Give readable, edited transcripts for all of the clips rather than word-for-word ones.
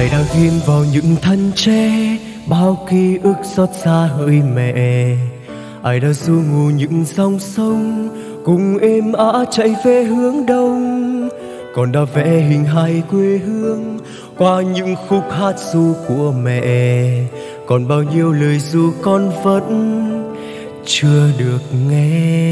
Đời đã ghim vào những thân tre bao ký ức xót xa hỡi mẹ. Ai đã du ngủ những dòng sông cùng êm ả chạy về hướng đông. Còn đã vẽ hình hài quê hương qua những khúc hát ru của mẹ. Còn bao nhiêu lời ru con vẫn chưa được nghe.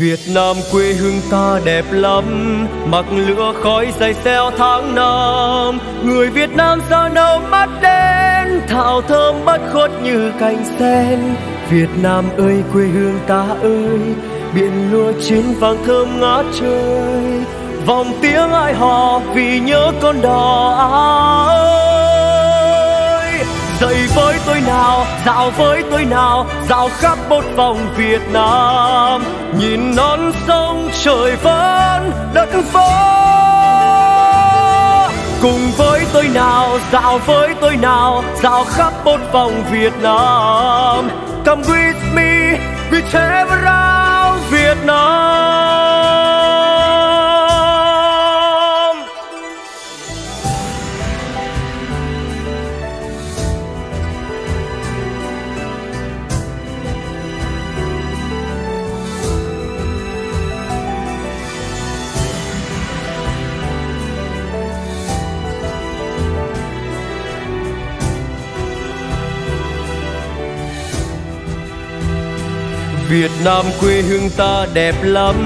Việt Nam quê hương ta đẹp lắm, mặc lửa khói dày xeo tháng năm. Người Việt Nam da nâu mắt đen, thảo thơm bất khuất như cành sen. Việt Nam ơi, quê hương ta ơi, biển lúa chín vàng thơm ngát trời. Vòng tiếng ai hò vì nhớ con đò ơi. Dậy với tôi nào, dạo với tôi nào, dạo khắp một vòng Việt Nam. Nhìn non sông trời vẫn đất phố. Cùng với tôi nào, dạo với tôi nào, dạo khắp một vòng Việt Nam. Come with me, we travel around Việt Nam. Việt Nam quê hương ta đẹp lắm,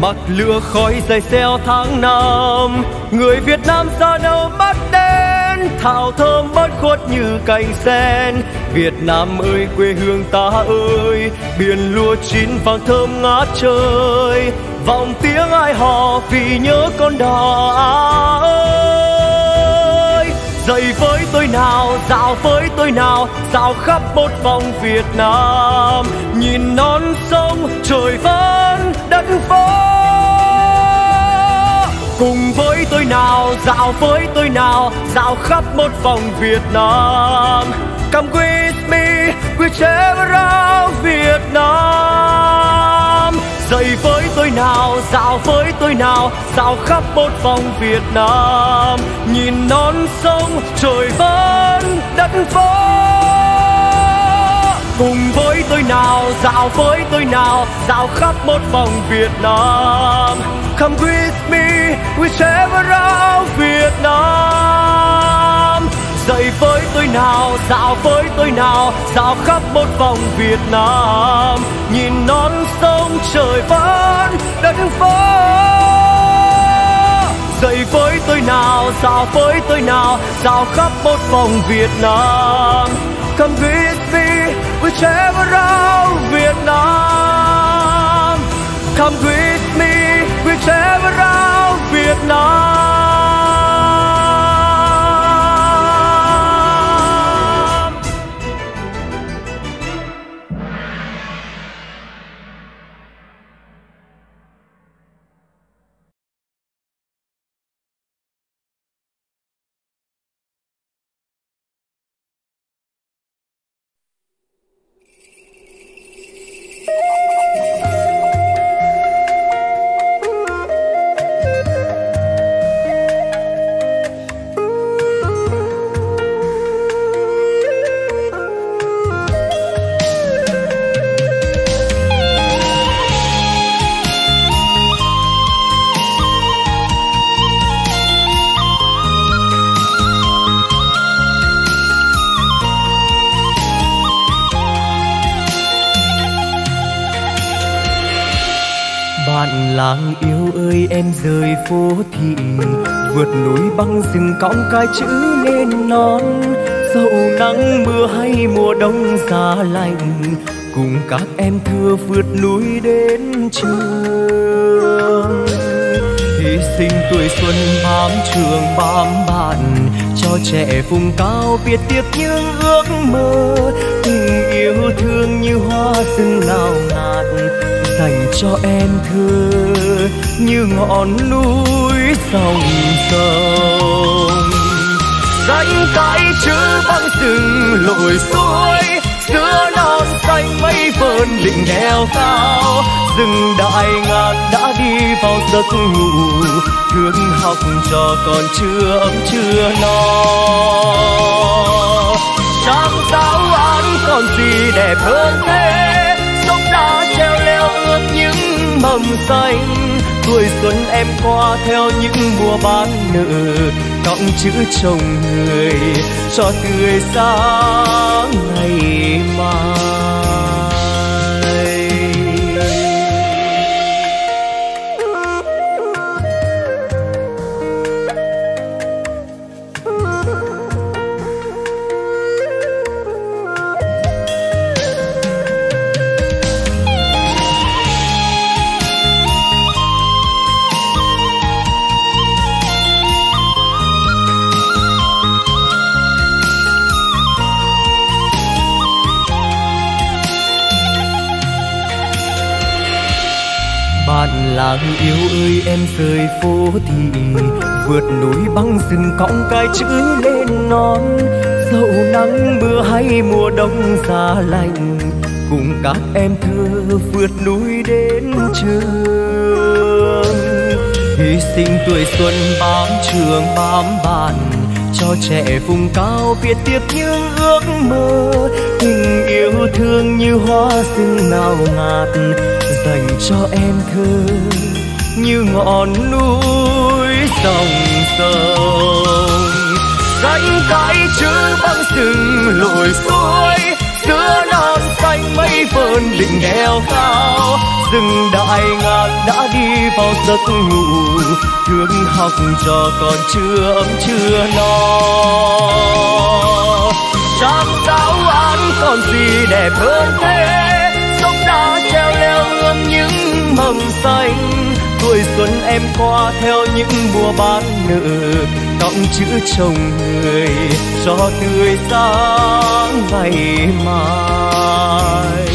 mặt lửa khói dày xeo tháng năm. Người Việt Nam da nâu mắt đen, thảo thơm bất khuất như cành sen. Việt Nam ơi, quê hương ta ơi, biển lúa chín vàng thơm ngát trời. Vọng tiếng ai hò vì nhớ con đò ơi. Dậy với tôi nào, dạo với tôi nào, dạo khắp một vòng Việt Nam. Nhìn non sông trời vẫn đất phố. Cùng với tôi nào, dạo với tôi nào, dạo khắp một vòng Việt Nam. Come with me, we travel around Việt Nam. Dậy với tôi nào, dạo với tôi nào, dạo khắp một vòng Việt Nam. Nhìn non sông trời vẫn đất phố. Cùng với tôi nào, dạo với tôi nào, dạo khắp một vòng Việt Nam. Come with me, we travel around Việt Nam. Dậy với tôi nào, dạo với tôi nào, dạo khắp một vòng Việt Nam. Nhìn non sông trời vẫn đất phố. Dậy với tôi nào, dạo với tôi nào, dạo khắp một vòng Việt Nam. Come with me, we travel around Việt Nam. Come with me, we travel around Việt Nam. Làng yêu ơi, em rời phố thị, vượt núi băng rừng cõng cái chữ nên non. Dẫu nắng mưa hay mùa đông giá lạnh, cùng các em thưa vượt núi đến trường. Hy sinh tuổi xuân bám trường bám bạn, cho trẻ vùng cao biết tiếc những ước mơ. Tình yêu thương như hoa rừng ngào ngạt, dành cho em thưa như ngọn núi dòng sông. Danh cái chữ băng rừng lội suối, giữa non xanh mây vờn lịnh đèo cao. Rừng đại ngàn đã đi vào giấc ngủ, thương học trò còn chưa ấm chưa no. Trong giáo án còn gì đẹp hơn thế, dốc đá treo leo ướt những mầm xanh. Tuổi xuân em qua theo những mùa bán nợ, cọng chữ trồng người cho tươi sáng ngày mai. Bạn làng yêu ơi em rời phố thị, vượt núi băng rừng cõng cái chữ lên non. Dẫu nắng mưa hay mùa đông giá lạnh, cùng các em thơ vượt núi đến trường. Hy sinh tuổi xuân bám trường bám bạn, cho trẻ vùng cao biết tiếp những ước mơ. Tình yêu thương như hoa rừng nào ngạt, dành cho em thơ như ngọn núi dòng sông. Gánh cái chữ băng rừng lội suối, giữa non xanh mây vờn lịnh đèo cao. Rừng đại ngàn đã đi vào giấc ngủ, thương học trò còn chưa ấm chưa no. Trong giáo án còn gì đẹp hơn thế, dốc đá treo leo ươm những mầm xanh. Tuổi xuân em qua theo những mùa bán nợ, cọng chữ trồng người cho tươi sáng ngày mai.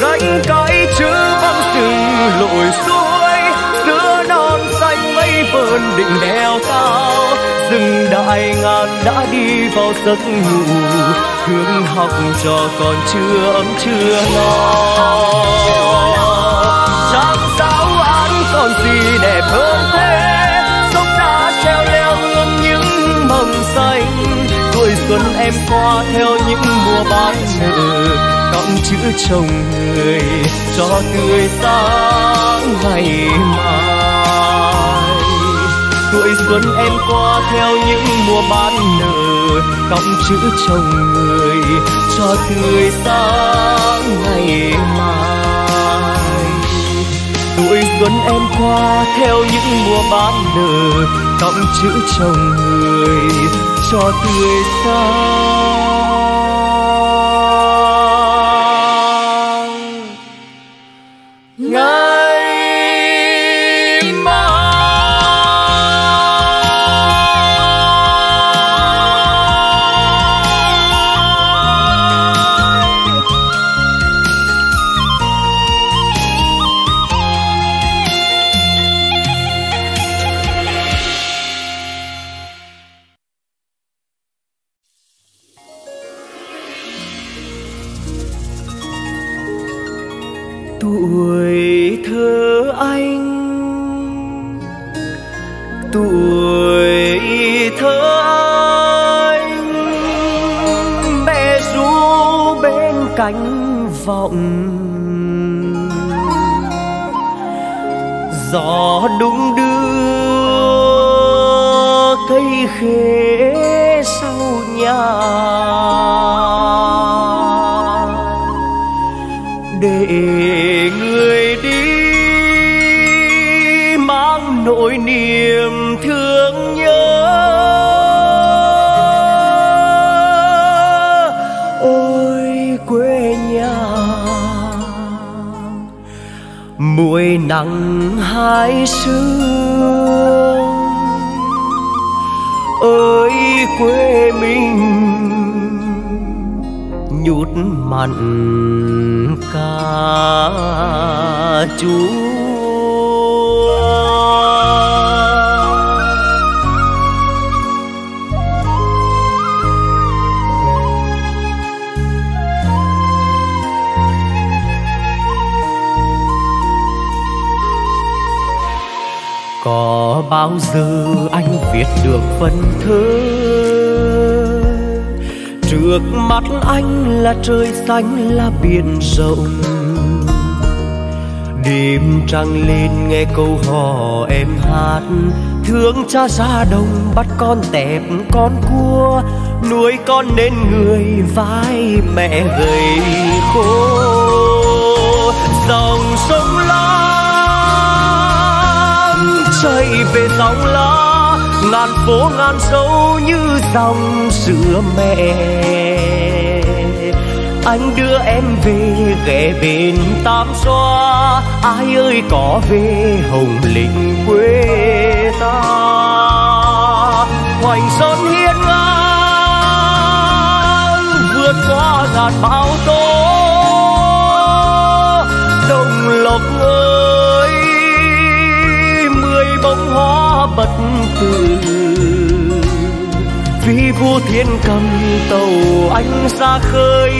Gánh cái chữ băng rừng lội suối, giữa non xanh mây vờn đỉnh đèo cao. Rừng đại ngàn đã đi vào giấc ngủ, thương học trò còn chưa ấm chưa no. Trong giáo án còn gì đẹp hơn thế, dốc đá treo leo ươm những mầm xanh. Tuổi xuân em qua theo những mùa bán nợ, cọng chữ trồng người cho tươi sáng ngày mai. Tuổi xuân em qua theo những mùa bán nợ, cọng chữ trồng người cho tươi sáng ngày mai. Tuổi xuân em qua theo những mùa bán nợ, cọng chữ trồng người cho tươi sáng ngày. Tuổi thơ anh, tuổi thơ anh bé ru bên cánh vọng. Gió đung đưa cây khế sau nhà, để nỗi niềm thương nhớ. Ôi quê nhà, mùi nắng hái sương. Ơi quê mình, nhút mặn cà chua. Có bao giờ anh viết được vần thơ? Trước mắt anh là trời xanh là biển rộng. Đêm trăng lên nghe câu hò em hát, thương cha ra đồng bắt con tẹp con cua, nuôi con nên người vai mẹ gầy khô. Dòng sông lam chảy về dòng lá, ngàn phố ngàn dấu như dòng sữa mẹ. Anh đưa em về ghé bên Tam Xoa, ai ơi có về hồng lĩnh quê ta. Hoành sơn hiên ngang vượt qua dạt bão tố, đồng lộc ơi mười bông hoa bất tử. Vì vua Thiên cầm tàu anh ra khơi,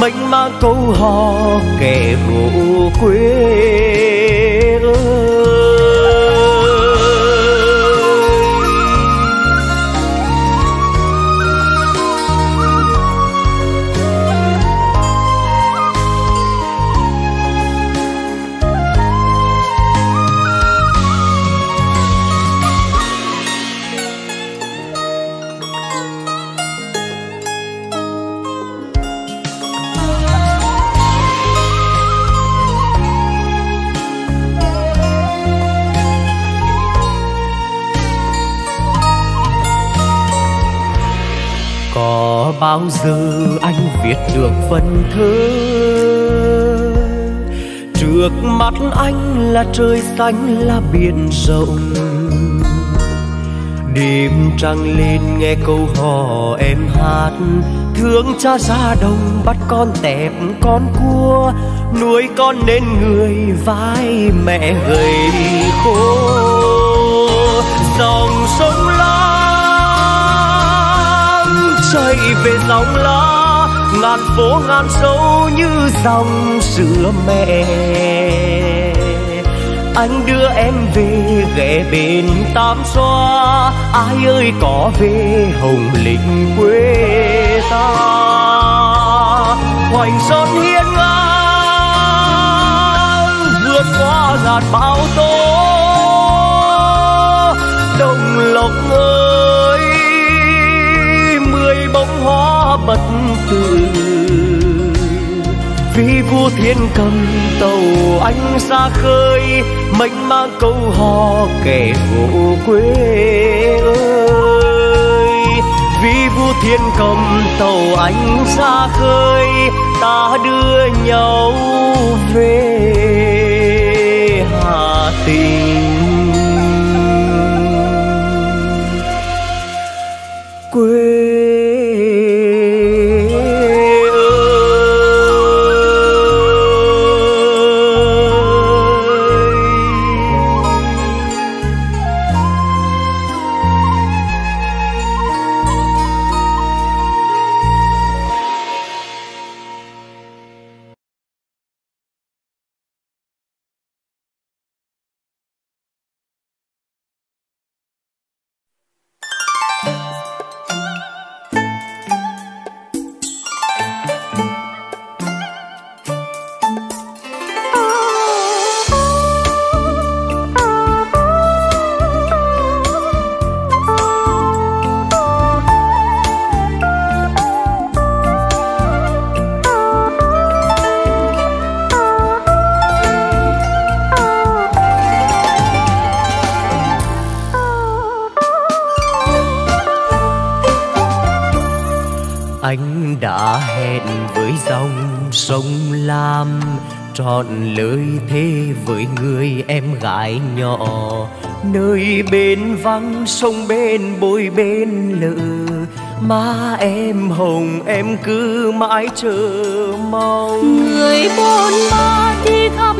mênh mang câu hò kẻ gỗ quê ơi. Có bao giờ anh viết được vần thơ? Trước mắt anh là trời xanh là biển rộng. Đêm trăng lên nghe câu hò em hát, thương cha ra đồng bắt con tẹp con cua, nuôi con nên người vai mẹ gầy khô. Dòng sông lam chảy về dòng lá, ngàn phố ngàn dấu như dòng sữa mẹ. Anh đưa em về ghé bên Tam Xoa, ai ơi có về hồng lĩnh quê ta. Hoành sơn hiên ngang vượt qua dạt bão tố, đồng lộc ơi bông hoa bất tử. Vì vua Thiên cầm tàu anh ra khơi, mênh mang câu hò kẻ gỗ quê ơi. Vì vua Thiên cầm tàu anh ra khơi, ta đưa nhau về Hà Tĩnh quê. Trọn lời thế với người em gái nhỏ, nơi bên vắng sông bên bồi bên lợ, má em hồng em cứ mãi chờ mong. Người bốn ba đi khắp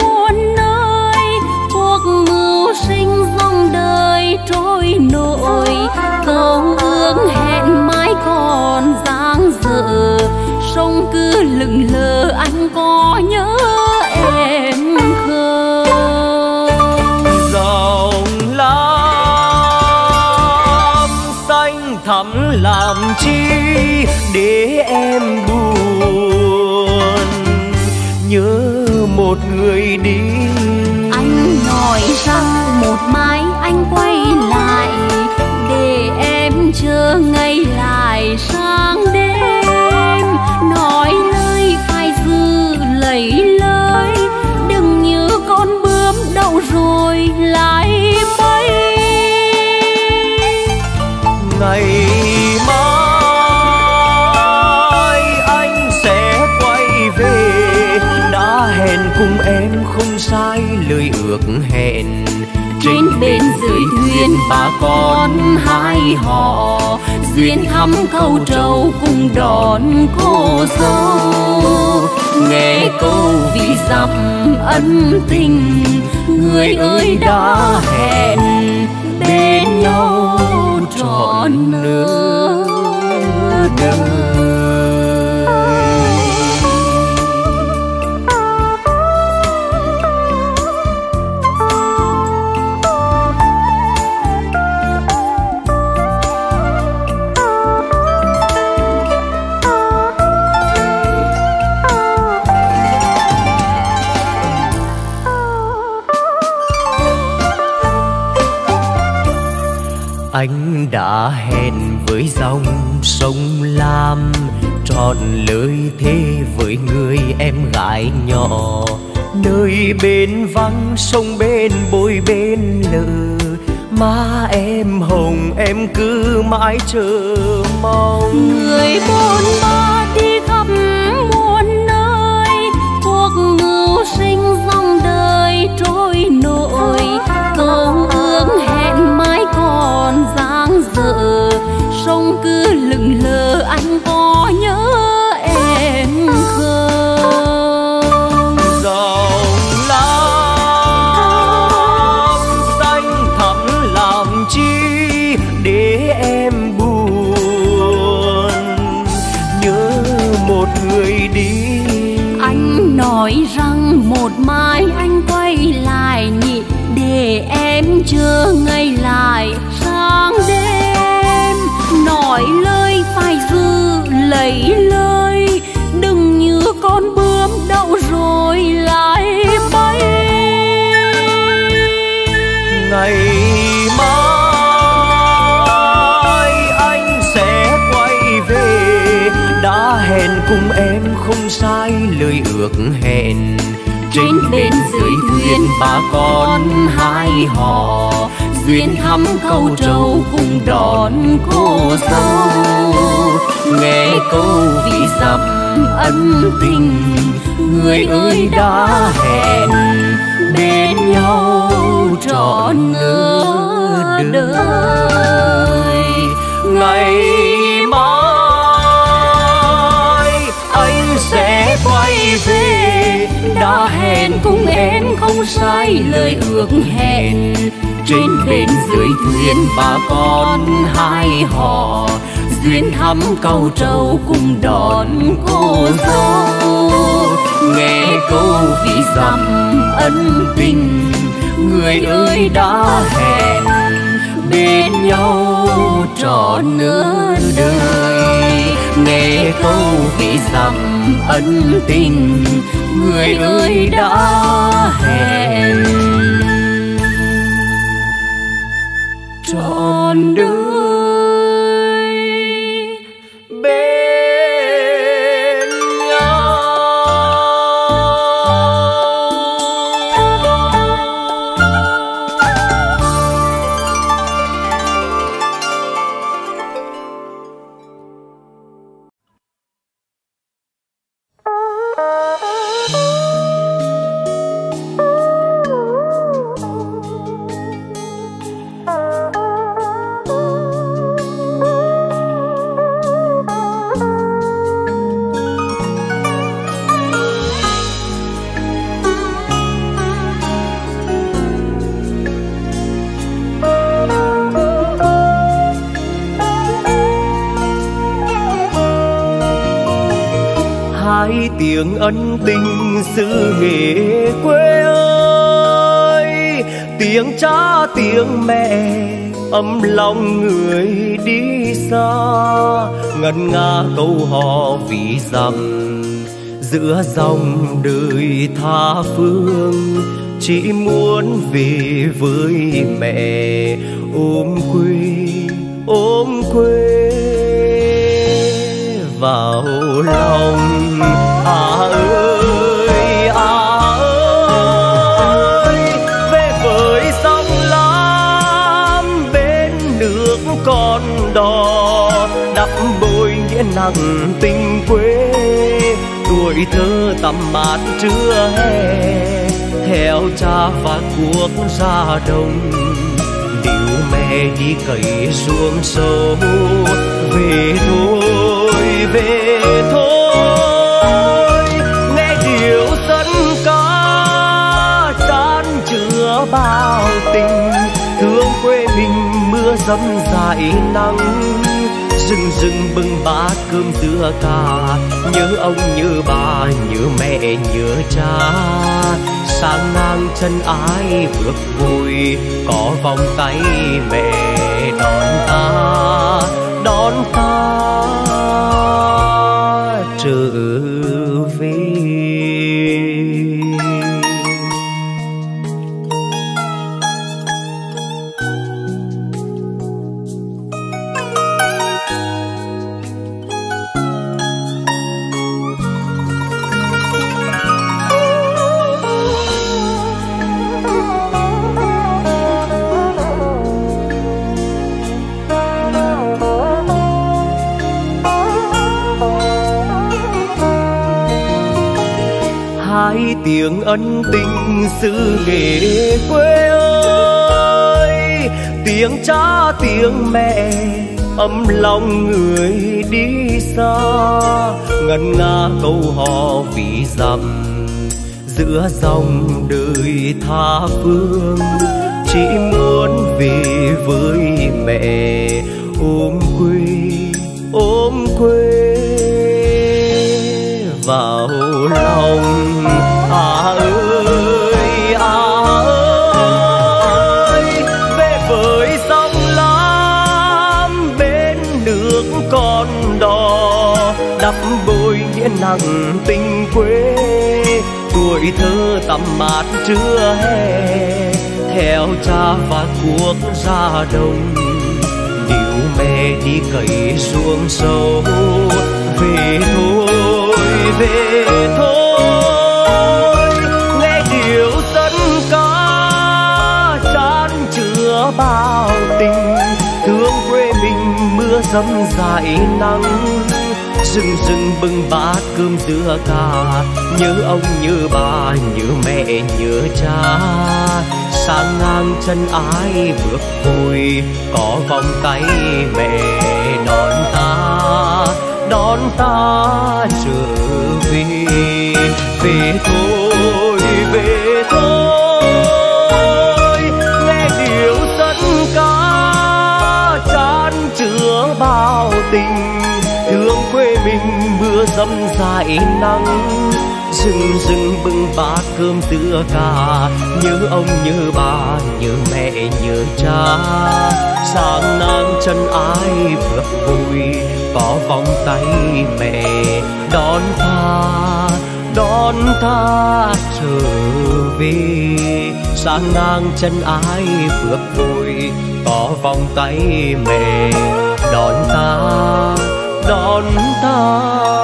muôn nơi, cuộc mưu sinh dòng đời trôi nổi, câu ước hẹn mãi còn dang dở, sông cứ lững lờ anh có nhớ em không? Dòng làm chi để em buồn, nhớ một người đi. Anh nói rằng một mai anh quay lại để em chờ ngày lại sang đêm, nói lời khai dư lấy lời, đừng như con bướm đậu rồi lại bay. Ngày mai anh sẽ quay về, đã hẹn cùng em không sai lời ước hẹn. Trên bên dưới thuyền bà con hai họ duyên thắm câu trầu cùng đón cô dâu. Nghe câu vì dặm ân tình, người ơi đã hẹn bên nhau trọn nửa đời. Anh đã hẹn với dòng sông Lam, trọn lời thề với người em gái nhỏ. Nơi bên vắng sông bên bồi bên lờ, má em hồng em cứ mãi chờ mong. Người bốn ba đi khắp muôn nơi, cuộc mưu sinh dòng đời trôi nổi. Câu ước hẹn mãi còn dang dở, sông cứ lững lờ, anh có nhớ em không? Dòng Lam xanh thẳm làm chi để em buồn, nhớ một người đi. Anh nói rằng một mai anh quay lại nhỉ, để em chờ ngày lại sang đêm, nói lời phải giữ lấy lời, đừng như con bướm đậu rồi lại bay. Ngày mai anh sẽ quay về, đã hẹn cùng em không sai lời ước hẹn. Trên bên dưới thuyền bà con hai họ duyên thắm câu trầu cùng đón cô dâu. Nghe câu vì dặm ân tình, người ơi đã hẹn bên nhau trọn nửa đời. Ngày mai anh sẽ quay về, đã hẹn cùng em không sai lời ước hẹn. Trên bên dưới thuyền bà con hai họ duyên thắm câu trầu cùng đón cô dâu. Nghe câu vì dặm ân tình, người ơi đã hẹn bên nhau trọn nửa đời. Nghe câu vì dặm ân tình, người ơi đã hẹn trọn đời bên nhau. Tiếng ân tình xứ nghệ quê ơi, tiếng tiếng cha tiếng mẹ ấm lòng người đi xa, ngân nga câu hò vì dằm giữa dòng đời tha phương, chỉ muốn về với mẹ ôm quê vào lòng. À ơi, à ơi, về với sông Lam bên nước con đò, đắp bôi nghĩa nặng tình quê, tuổi thơ tầm mát trưa hè, theo cha và cuộc ra đồng, điều mẹ đi cày ruộng sâu. Về thôi nghe điệu dân ca tràn chứa bao tình thương quê mình, mưa dầm dãi nắng rừng bưng bát cơm dưa cà, nhớ ông nhớ bà nhớ mẹ nhớ cha, sang ngang chân ái bước vui có vòng tay mẹ đón ta trở về. Tiếng ân tình xứ nghề quê ơi, tiếng cha tiếng mẹ ấm lòng người đi xa, ngân nga câu hò vì dằm giữa dòng đời tha phương, chỉ muốn về với mẹ ôm quê vào lòng. À ơi, à ơi, về với sông Lam bên nước con đò, đắp bôi nghĩa nặng tình quê, tuổi thơ tầm mát trưa hè, theo cha và cuộc ra đồng, điều mẹ đi cày ruộng sâu. Về thôi, về thôi nghe điệu dân ca tràn chứa bao tình thương quê mình, mưa dầm dãi nắng rừng bưng bát cơm dưa cà, nhớ ông nhớ bà nhớ mẹ nhớ cha, sang ngang chân ái bước vui có vòng tay mẹ đón ta trở về. Về thôi nghe điệu dân ca tràn chứa bao tình thương quê mình, mưa dầm dãi nắng rừng bưng bát cơm dưa cà, nhớ ông nhớ bà nhớ mẹ nhớ cha, sang ngang chân ái bước vui có vòng tay mẹ đón ta trở về, sang ngang chân ái bước vui có vòng tay mẹ đón ta trở về.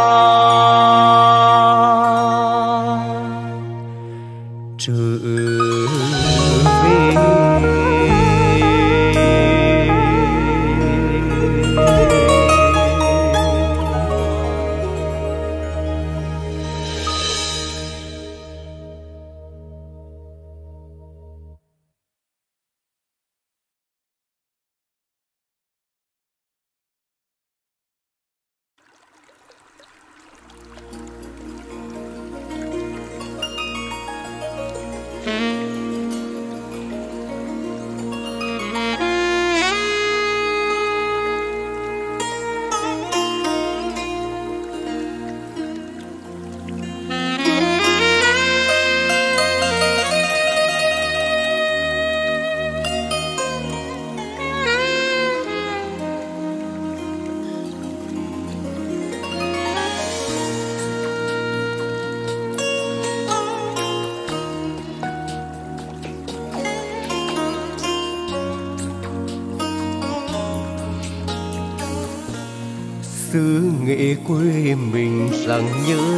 xứ Nghệ quê mình rằng nhớ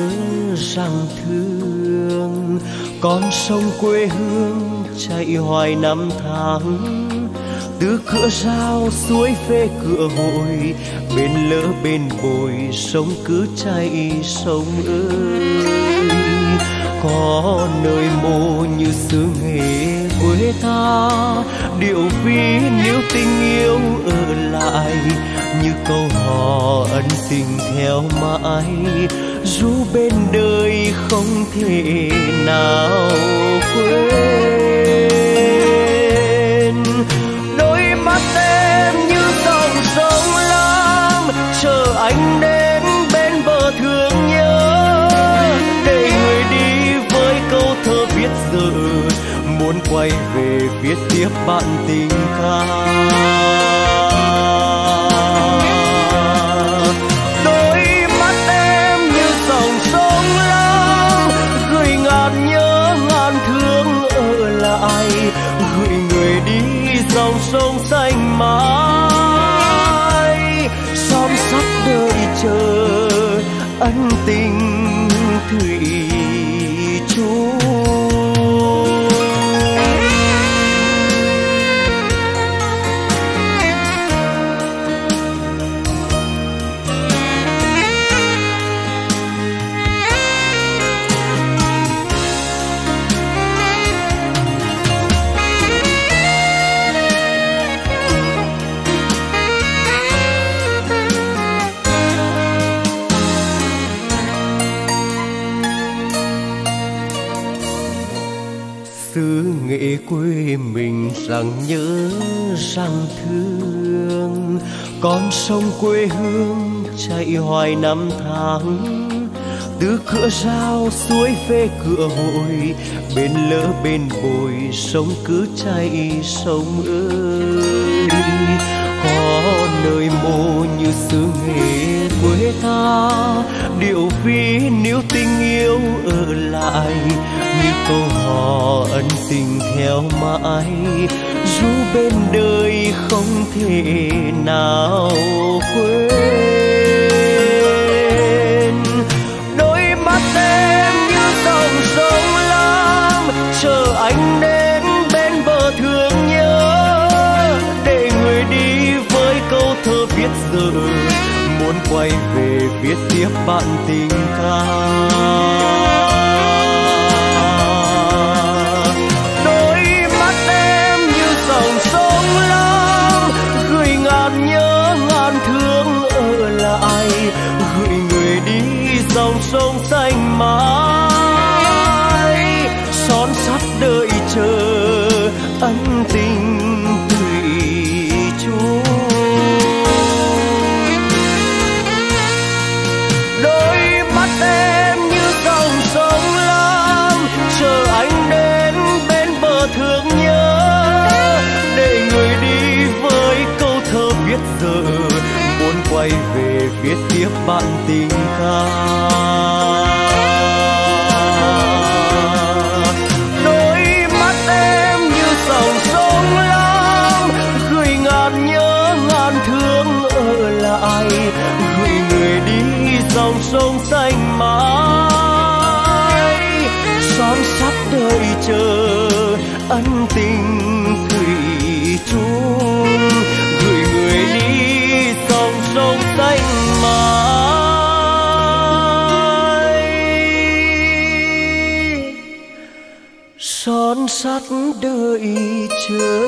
rằng thương, con sông quê hương chạy hoài năm tháng. Từ Cửa Giao suối Phê Cửa Hội, bên Lỡ bên Bồi sông cứ chảy sông ơi. Có nơi mô như xứ Nghệ quê ta, điệu ví níu tình yêu ở lại, như câu hò ân tình theo mãi, dù bên đời không thể nào quên. Đôi mắt em như dòng sông Lam, chờ anh đến bên bờ thương nhớ, để người đi với câu thơ viết giờ, muốn quay về viết tiếp bạn tình ca. Dòng sông xanh mãi, xóm sắt đợi chờ ân tình thủy chung. Nghệ quê mình rằng nhớ rằng thương, con sông quê hương chạy hoài năm tháng. Từ Cửa Giao suối Phê Cửa Hội, bên Lỡ bên Bồi sông cứ chảy sông ơi. Có nơi mô như xứ Nghệ quê ta, điệu ví níu tình yêu ở lại, như câu hò ân tình theo mãi, dù bên đời không thể nào quên. Đôi mắt em như dòng sông Lam, chờ anh đến bên bờ thương nhớ, để người đi với câu thơ viết giờ, muốn quay về viết tiếp bạn tình ca. Dòng sông xanh mãi, son sắt đợi chờ ân tình thủy chung. Đôi mắt em như dòng sông Lam, chờ anh đến bên bờ thương nhớ, để người đi với câu thơ viết giờ, muốn quay về viết tiếp bạn tình ca. Đôi mắt em như dòng sông Lam, gửi ngàn nhớ ngàn thương ở lại, gửi người đi dòng sông xanh mãi, son sắt đợi chờ ân tình thủy chung. Gửi người đi dòng sông xanh mãi, son sắt đợi chờ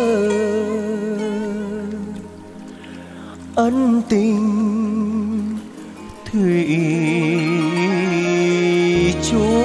ân tình thủy chung.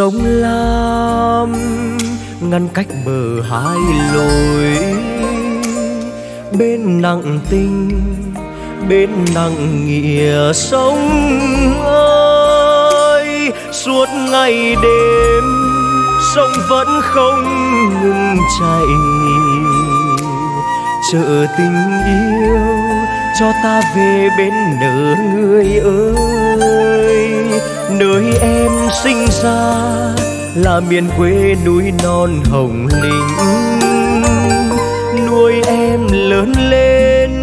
sông Lam ngăn cách bờ hai lối, bên nặng tình bên nặng nghĩa sông ơi. Suốt ngày đêm sông vẫn không ngừng chảy, chợ tình yêu cho ta về bên nơi ơi. Nơi em sinh ra là miền quê núi non Hồng Lĩnh, nuôi em lớn lên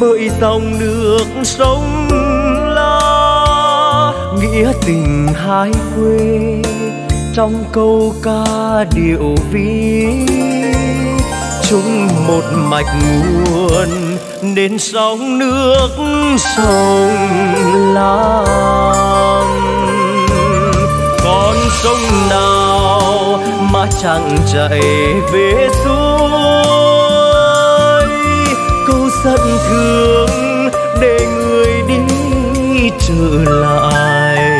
bởi dòng nước sông La. Nghĩa tình hai quê trong câu ca điệu ví, chung một mạch nguồn nên sóng nước sông Lam. Con sông nào mà chẳng chạy về suối, câu giận thương để người đi trở lại.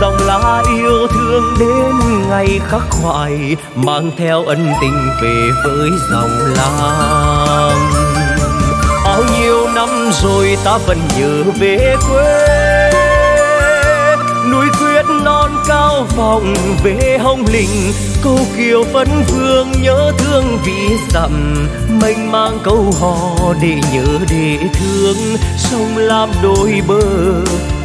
Dòng lá yêu thương đến ngày khắc khoải, mang theo ân tình về với dòng Lam. Bao nhiêu năm rồi ta vẫn nhớ về quê, núi tuyết non cao vọng về Hồng Lĩnh. Câu kiều vấn vương nhớ thương vì dặm, mênh mang câu hò để nhớ để thương. Sông Lam đôi bờ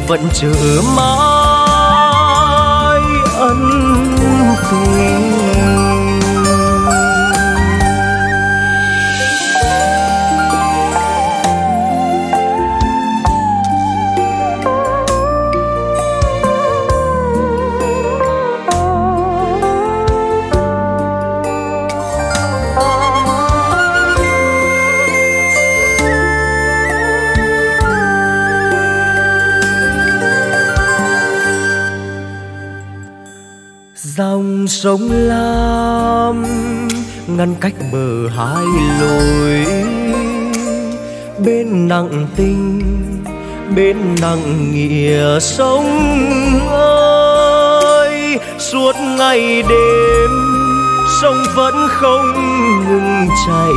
vẫn chờ mãi ân tình. Dòng sông Lam ngăn cách bờ hai lối, bên nặng tình bên nặng nghĩa sông ơi. Suốt ngày đêm sông vẫn không ngừng chảy,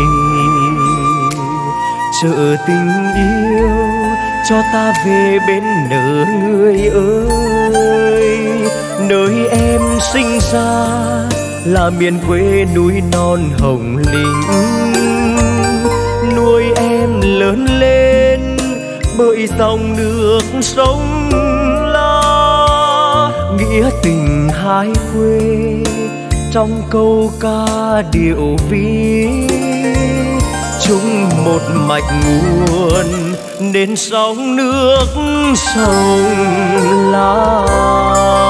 chợ tình yêu cho ta về bên nơi ơi. Nơi em sinh ra là miền quê núi non Hồng Lĩnh, nuôi em lớn lên bởi dòng nước sông La. Nghĩa tình hai quê trong câu ca điệu ví, chung một mạch nguồn nên sóng nước sông Lam.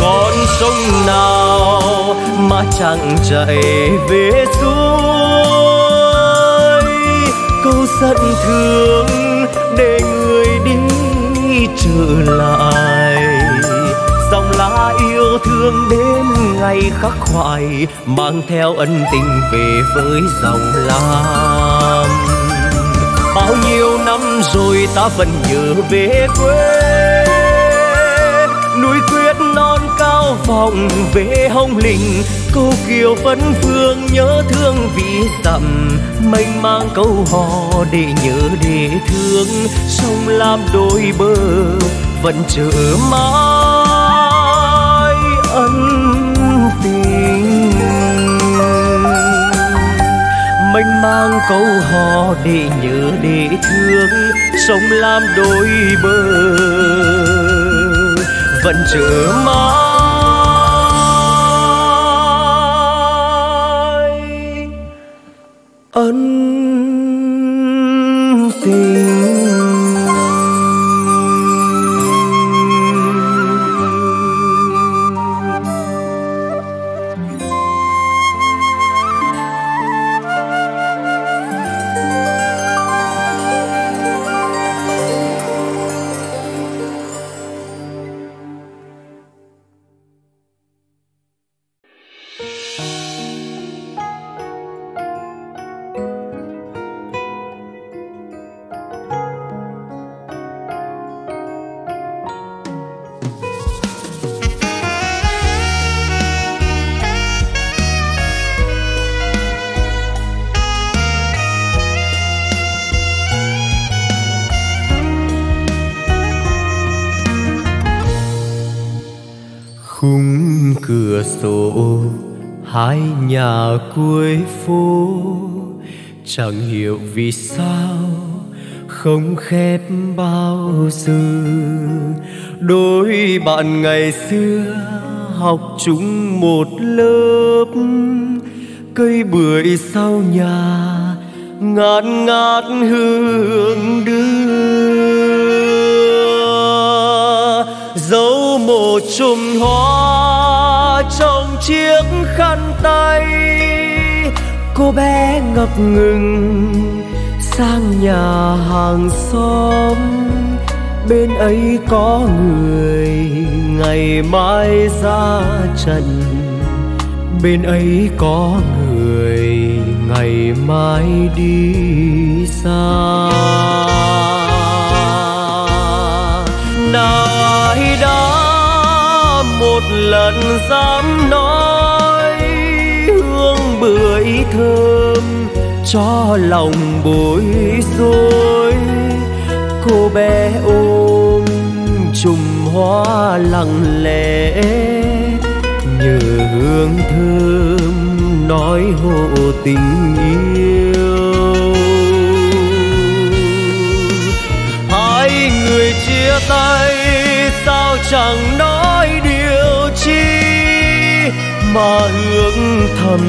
Con sông nào mà chẳng chạy về suối, câu giận thương để người đi trở lại. Dòng lá yêu thương đến ngày khắc khoải, mang theo ân tình về với dòng Lam. Bao nhiêu năm rồi ta vẫn nhớ về quê, núi tuyết non cao vọng về Hồng Lĩnh. Câu kiều vấn vương nhớ thương vì dặm, mênh mang câu hò để nhớ để thương. Sông Lam đôi bờ vẫn chờ mãi ân tình, mênh mang câu hò để nhớ để thương. Sông Lam đôi bờ vẫn chờ mãi ân tình. sổ hai nhà cuối phố, chẳng hiểu vì sao không khép bao giờ. Đôi bạn ngày xưa học chung một lớp, cây bưởi sau nhà ngát ngát hương đưa. Dấu một chùm hoa trong chiếc khăn tay, cô bé ngập ngừng sang nhà hàng xóm. Bên ấy có người ngày mai ra trần, bên ấy có người ngày mai đi xa. Nào ai đã một lần dám nói hương bưởi thơm cho lòng bối rối. Cô bé ôm chùm hoa lặng lẽ, nhờ hương thơm nói hộ tình yêu. Hai người chia tay sao chẳng nói điều chi, mà hướng thầm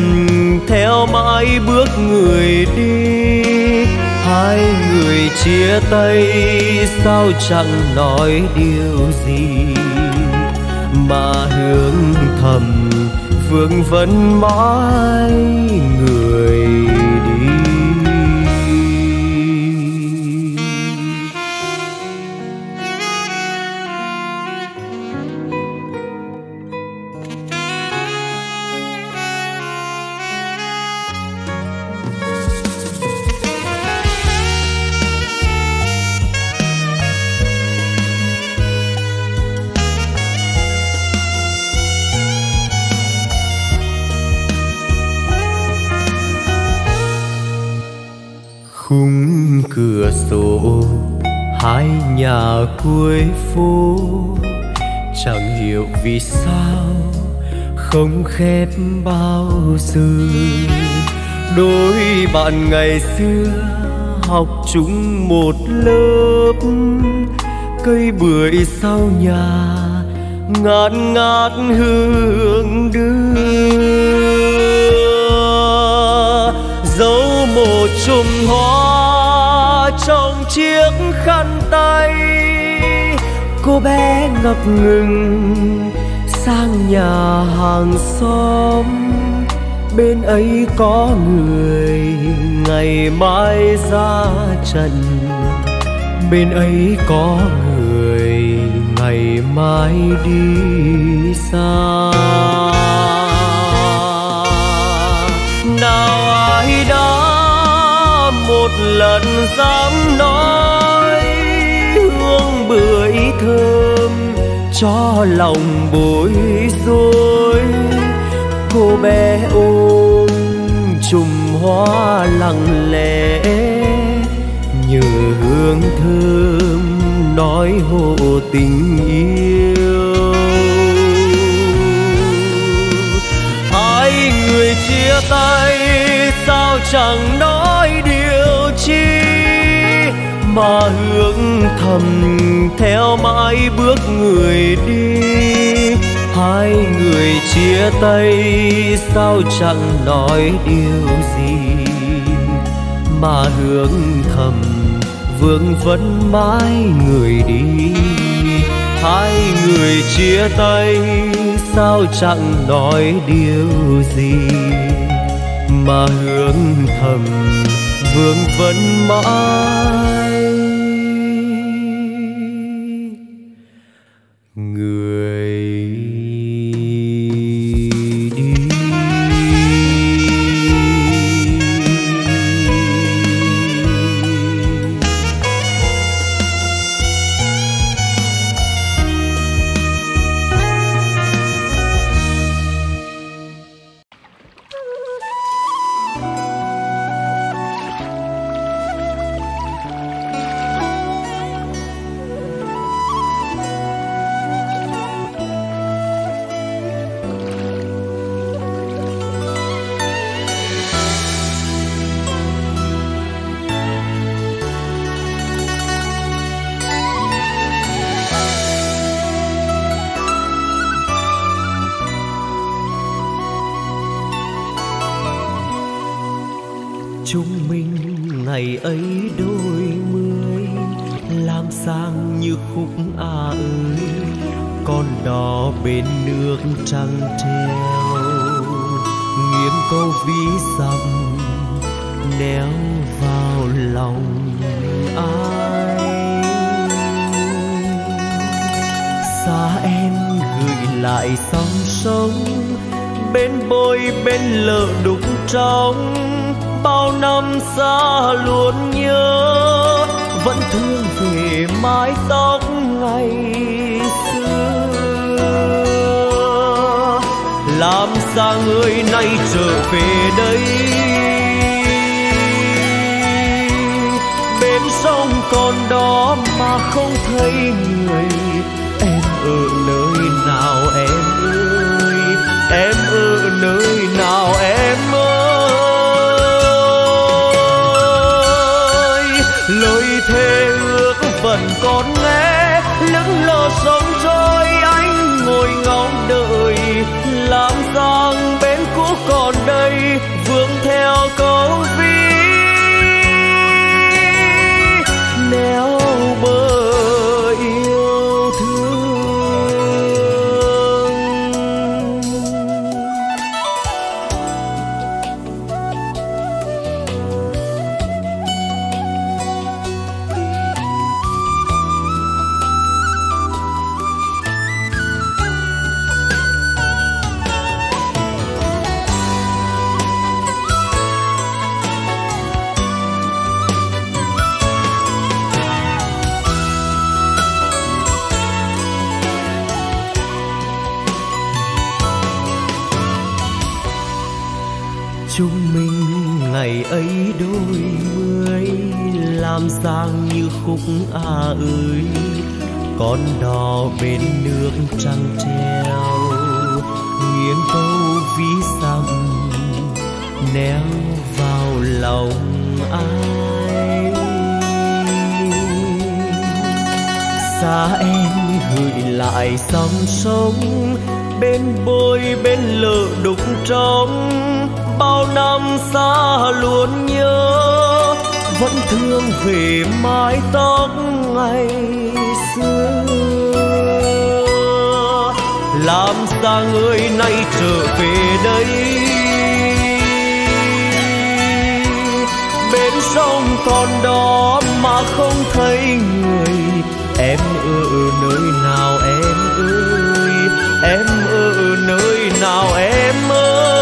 theo mãi bước người đi. Hai người chia tay sao chẳng nói điều gì, mà hướng thầm vương vấn mãi người đi. Khung cửa sổ hai nhà cuối phố, chẳng hiểu vì sao không khép bao giờ. Đôi bạn ngày xưa học chung một lớp, cây bưởi sau nhà ngát ngát hương đưa. Dấu một chùm hoa trong chiếc khăn tay, cô bé ngập ngừng sang nhà hàng xóm. Bên ấy có người ngày mai ra trần, bên ấy có người ngày mai đi xa. Nào ai đã một lần dám nói hương bưởi thơm cho lòng bối rối. Cô bé ôm chùm hoa lặng lẽ, nhờ hương thơm nói hộ tình yêu. Hai người chia tay sao chẳng nói điều chi, mà hướng thầm theo mãi bước người đi. Hai người chia tay sao chẳng nói điều gì, mà hướng thầm vương vấn mãi người đi. Hai người chia tay sao chẳng nói điều gì, mà hướng thầm vương vấn mãi người đi. chúng mình ngày ấy đôi mươi làm sang như khúc à ơi con đò bên nước trăng treo nghiêng câu ví dặm néo vào lòng ai xa em gửi lại sóng sông bên bôi bên lờ đục trong bao năm xa luôn nhớ vẫn thương về mái tóc ngày xưa làm sao người nay trở về đây bên sông còn đó mà không thấy người em ở nơi nào em ơi em ở nơi nào em ơi lời thề ước vẫn còn nghe lững lờ sóng trôi anh ngồi ngóng đợi làm giang bến cũ còn đây vương theo câu ví neo bờ yêu thương. Chúng mình ngày ấy đôi mươi làm sang như khúc à ơi con đò bên nước trăng treo nghiêng câu ví dặm néo vào lòng ai xa em gửi lại dòng sông bên bôi bên lờ đục trong bao năm xa luôn nhớ vẫn thương về mái tóc ngày xưa làm sao người nay trở về đây bên sông còn đó mà không thấy người em ở nơi nào em ơi em ở nơi nào em ơi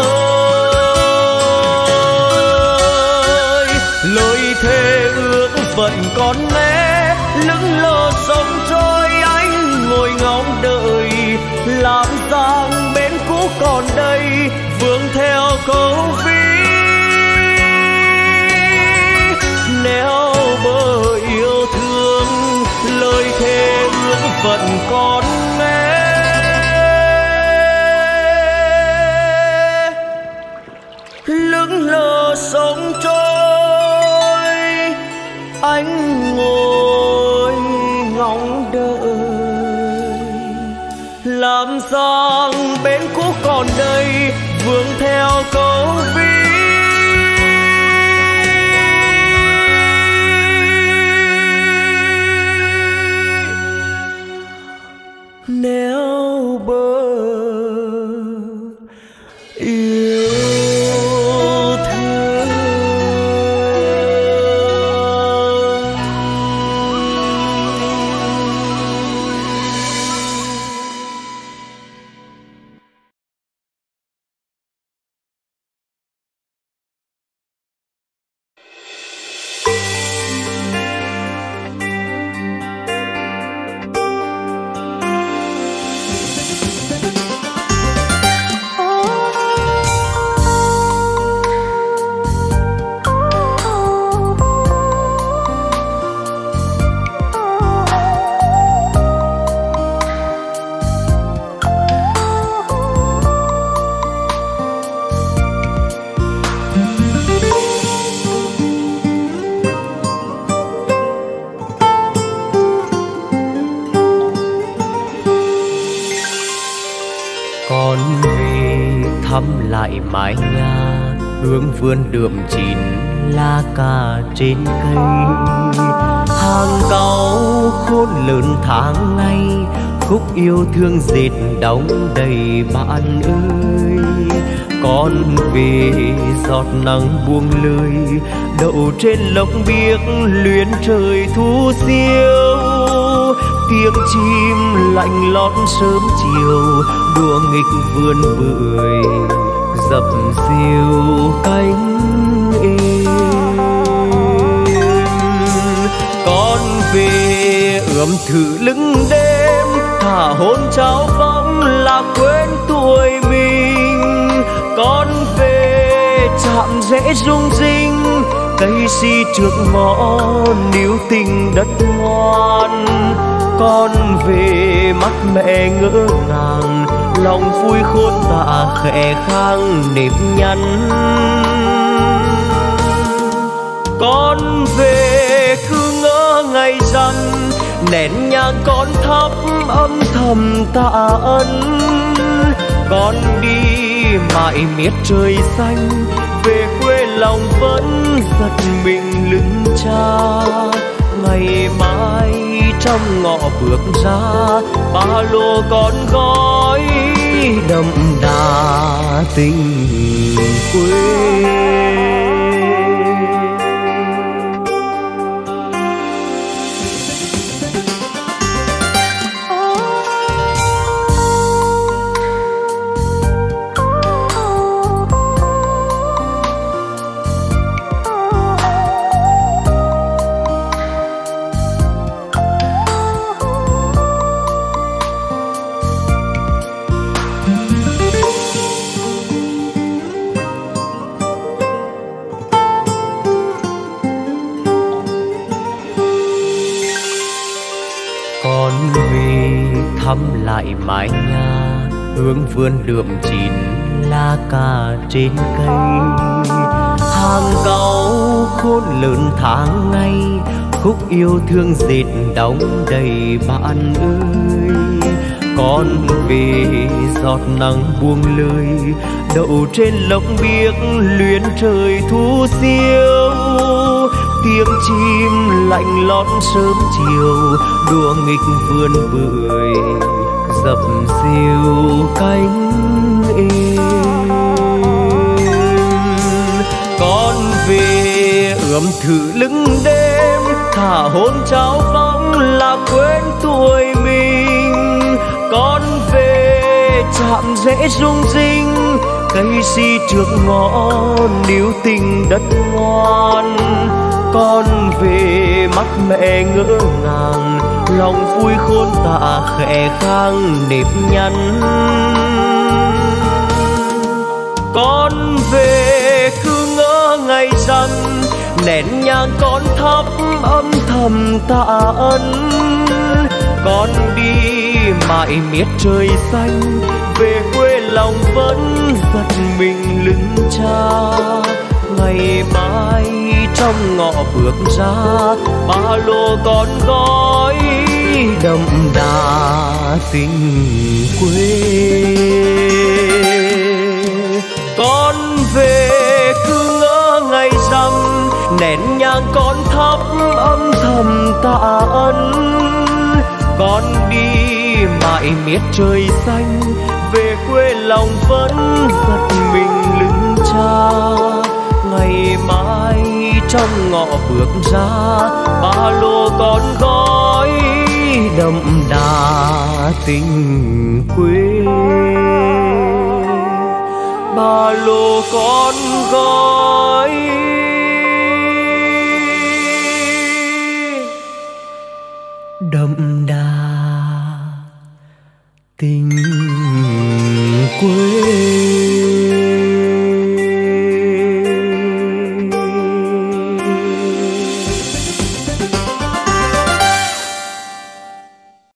lời thề ước vẫn còn nghe lững lờ sông trôi anh ngồi ngóng đợi làm giang bến cũ còn đây vương theo câu ví neo bờ yêu thương lời thề ước vẫn còn nghe lững lờ sông trôi anh ngồi ngóng đợi làm sao bến cũ còn đây vương theo câu ví neo bờ yêu mái nhà hướng vươn đượm chín lá cà trên cây. Hàng cau khôn lớn tháng ngày, khúc yêu thương dệt đóng đầy bạn ơi. Con về giọt nắng buông lơi, đậu trên lốc biếc luyến trời thu siêu. Tiếng chim lạnh lót sớm chiều, đùa nghịch vườn bưởi dập dìu cánh êm. Con về ươm thử lưng đêm, thả hồn trao phóng là quên tuổi mình. Con về chạm rễ rung rinh, cây si trước ngõ níu tình đất ngoan. Con về mắt mẹ ngỡ ngàng, lòng vui khôn tả khẽ khang nếp nhăn. Con về cứ ngỡ ngày rằng nén nhang con thắp âm thầm tạ ân. Con đi mãi miệt trời xanh, về quê lòng vẫn giật mình lưng cha. Ngày mai trong ngõ bước ra, ba lô con gói đậm đà tình quê. Thăm lại mái nhà, hướng vườn đượm chín lá cà trên cây. Hàng cau khôn lớn tháng ngày, khúc yêu thương dệt đóng đầy bạn ơi. Con về giọt nắng buông lơi, đậu trên lốc biếc luyến trời thu siêu. Tiếng chim lạnh lót sớm chiều, đùa nghịch vườn bưởi dập dìu cánh êm. Con về ươm thử lưng đêm, thả hồn trao phóng là quên tuổi mình. Con về chạm rễ rung rinh, cây si trước ngõ níu tình đất ngoan. Con về mắt mẹ ngỡ ngàng, lòng vui khôn tả khẽ khang nếp nhăn. Con về cứ ngỡ ngày rằng nén nhang con thắp âm thầm tạ ân. Con đi mãi miệt trời xanh, về quê lòng vẫn giật mình lưng cha. Ngày mai trong ngõ bước ra, ba lô con gói đậm đà tình quê. Con về cứ ngỡ ngày rằng nén nhang con thắp âm thầm tạ ân. Con đi mãi miệt trời xanh, về quê lòng vẫn giật mình lưng cha. Ngày mai trong ngõ bước ra, ba lô con gói đậm đà tình quê. Ba lô con gói đậm đà tình quê.